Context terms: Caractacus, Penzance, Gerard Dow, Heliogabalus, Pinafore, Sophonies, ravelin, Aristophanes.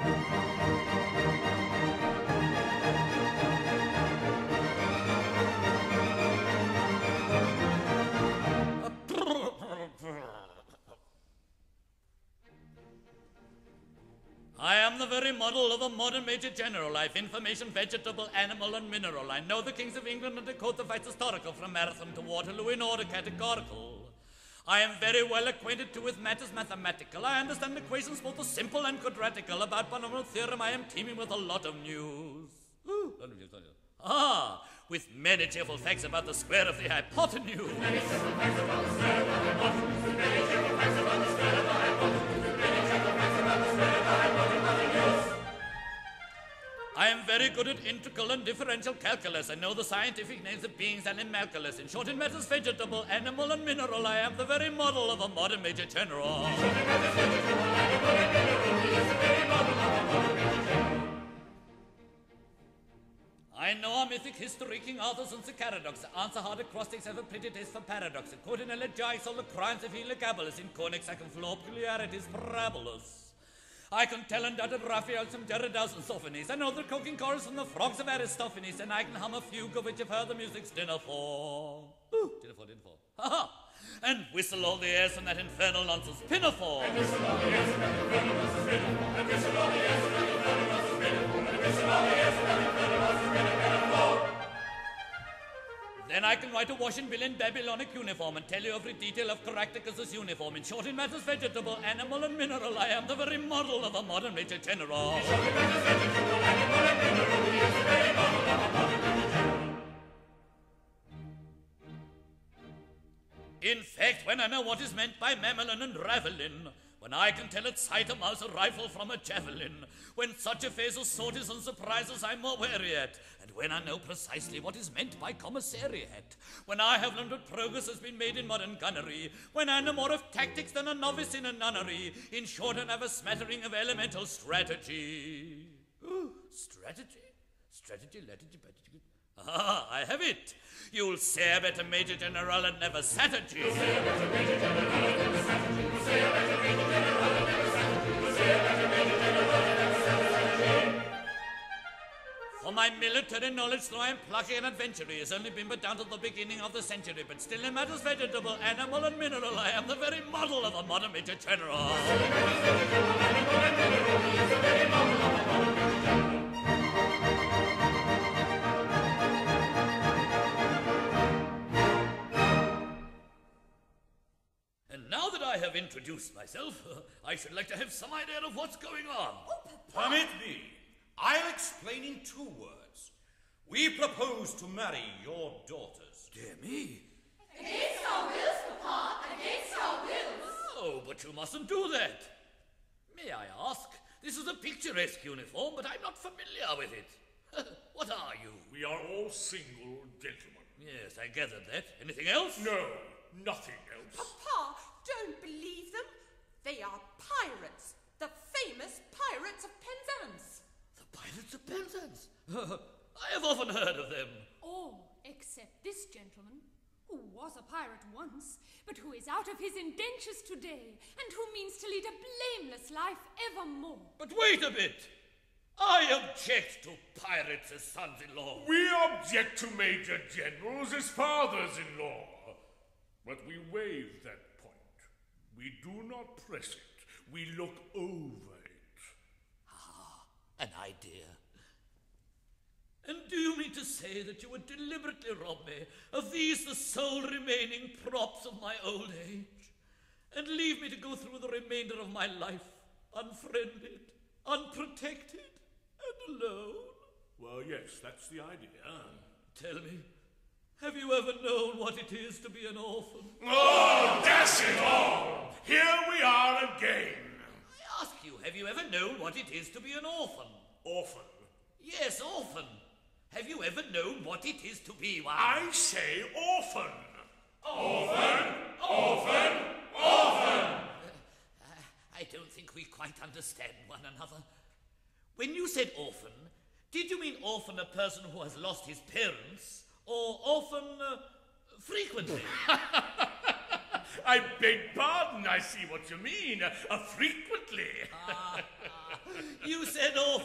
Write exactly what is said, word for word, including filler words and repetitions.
I am the very model of a modern major general. I've information, vegetable, animal, and mineral. I know the kings of England and Dakota fights historical, from Marathon to Waterloo in order categorical. I am very well acquainted too with matters mathematical. I understand equations both simple and quadratical. About polynomial theorem, I am teeming with a lot of news. Ooh. Ah, with many cheerful facts about the square of the hypotenuse. Many cheerful facts about the square of the hypotenuse. Many cheerful facts about the square of the hypotenuse. I am very good at integral and differential calculus. I know the scientific names of beings and animalculus. In short, in matters vegetable, animal, and mineral, I am the very model of a modern major general. I know our mythic history, King Arthur's and Sir Caradox. Answer hard acrostics have a pretty taste for paradox. Caught in elegiacs, all the crimes of Heliogabalus. In cornix, I can floor peculiarities, parabolus. I can tell and doubt of Raphael, some Gerard Dow and Sophonies. I know the croaking chorus from the frogs of Aristophanes, and I can hum a fugue of which you've heard the music's Pinafore. Ooh, Pinafore, Pinafore. Ha ha! And whistle all the airs from that infernal nonsense Pinafore. And whistle all the airs from that infernal nonsense Pinafore. And whistle all the airs from that infernal nonsense Pinafore. And whistle all the airs from that infernal nonsense Pinafore. Then I can write a washing bill in Babylonic uniform and tell you every detail of Caractacus' uniform. In short, in matters vegetable, animal, and mineral, I am the very model of a modern major general. In short, in matters vegetable, animal, and mineral, he is the very model of a modern major general. In fact, when I know what is meant by mamelin and ravelin, when I can tell at sight a mouse a rifle from a javelin, when such a phase of sorties and surprises I'm more wary at, and when I know precisely what is meant by commissariat, when I have learned what progress has been made in modern gunnery, when I know more of tactics than a novice in a nunnery, in short, I have a smattering of elemental strategy. Ooh, strategy? Strategy, strategy, strategy. Ah, I have it. You'll say about a major general and never strategy. You'll say about a major general and never strategy. You'll say about a major general and never strategy. You'll say about a major general and never strategy. For my military knowledge, though I am plucky and adventurous, has only been but down to the beginning of the century. But still, in matters vegetable, animal, and mineral, I am the very model of a modern major general. Still, in matters vegetable, animal, and mineral, he is the very model of a modern major general. Now that I have introduced myself, uh, I should like to have some idea of what's going on. Oh, permit me. I'll explain in two words. We propose to marry your daughters. Dear me. Against our wills, Papa. Against our wills. Oh, but you mustn't do that. May I ask? This is a picturesque uniform, but I'm not familiar with it. What are you? We are all single gentlemen. Yes, I gathered that. Anything else? No, nothing else. Papa! Don't believe them. They are pirates. The famous pirates of Penzance. The pirates of Penzance? I have often heard of them. All except this gentleman, who was a pirate once, but who is out of his indentures today, and who means to lead a blameless life evermore. But wait a bit. I object to pirates as sons-in-law. We object to major generals as fathers-in-law. But we waive that. We do not press it. We look over it. Ah, an idea. And do you mean to say that you would deliberately rob me of these, the sole remaining props of my old age, and leave me to go through the remainder of my life unfriended, unprotected, and alone? Well, yes, that's the idea. Tell me. Have you ever known what it is to be an orphan? Oh, dash it all! Here we are again! I ask you, have you ever known what it is to be an orphan? Orphan? Yes, orphan. Have you ever known what it is to be one? I say orphan! Orphan! Orphan! Orphan! Uh, I don't think we quite understand one another. When you said orphan, did you mean orphan a person who has lost his parents? Or often, uh, frequently. I beg pardon, I see what you mean. Uh, frequently. ah, ah. You and all.